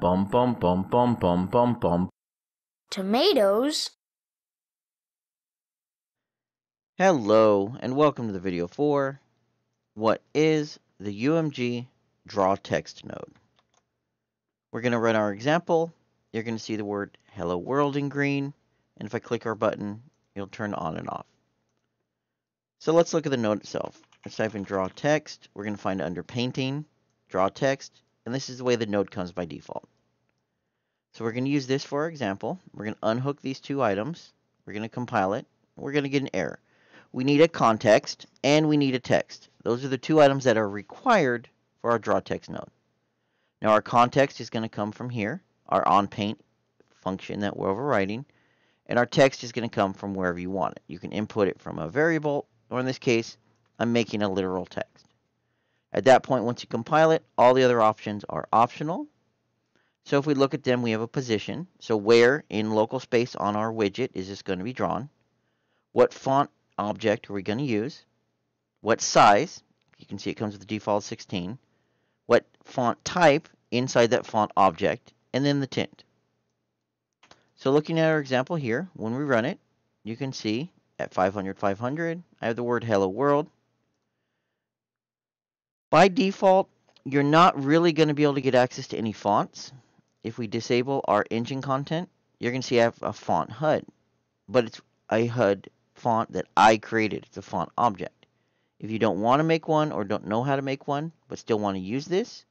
Pom pom pom pom pom pom pom. Tomatoes. Hello and welcome to the video for what is the UMG draw text node. We're going to run our example. You're going to see the word hello world in green, and if I click our button, it'll turn on and off. So let's look at the node itself. Let's type in draw text. We're going to find under painting, draw text, and this is the way the node comes by default. So we're going to use this for our example. We're going to unhook these two items. We're going to compile it. We're going to get an error. We need a context and we need a text. Those are the two items that are required for our draw text node. Now our context is going to come from here, our onPaint function that we're overriding, and our text is going to come from wherever you want it. You can input it from a variable, or in this case, I'm making a literal text. At that point, once you compile it, all the other options are optional. So if we look at them, we have a position. So where in local space on our widget is this going to be drawn? What font object are we going to use? What size? You can see it comes with the default 16. What font type inside that font object, and then the tint. So looking at our example here, when we run it, you can see at 500, I have the word hello world. By default, you're not really going to be able to get access to any fonts. If we disable our engine content, you're going to see I have a font HUD, but it's a HUD font that I created. It's a font object. If you don't want to make one or don't know how to make one, but still want to use this,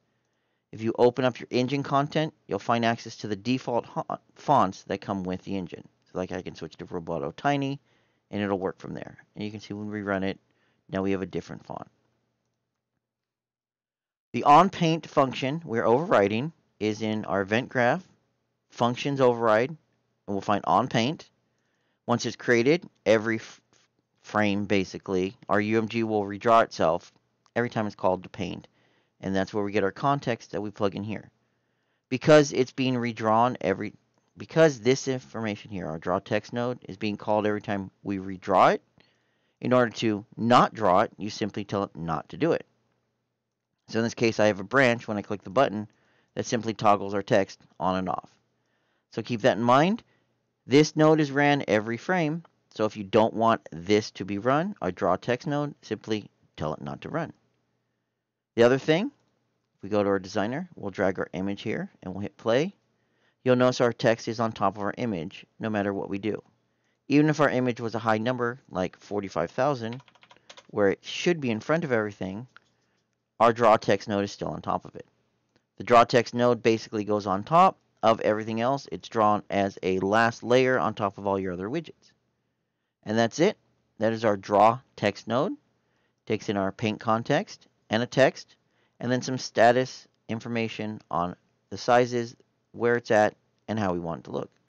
if you open up your engine content, you'll find access to the default fonts that come with the engine. So like I can switch to Roboto Tiny, and it'll work from there. And you can see when we run it, now we have a different font. The onPaint function we're overriding is in our event graph, functions override, and we'll find onPaint. Once it's created, every frame basically, our UMG will redraw itself every time it's called to paint, and that's where we get our context that we plug in here. Because it's being redrawn because this information here, our draw text node, is being called every time we redraw it. In order to not draw it, you simply tell it not to do it. So in this case, I have a branch when I click the button that simply toggles our text on and off. So keep that in mind. This node is ran every frame. So if you don't want this to be run, our draw text node, simply tell it not to run. The other thing, if we go to our designer, we'll drag our image here and we'll hit play. You'll notice our text is on top of our image no matter what we do. Even if our image was a high number, like 45,000, where it should be in front of everything, our draw text node is still on top of it. The draw text node basically goes on top of everything else. It's drawn as a last layer on top of all your other widgets. And that's it. That is our draw text node. Takes in our paint context and a text, and then some status information on the sizes, where it's at, and how we want it to look.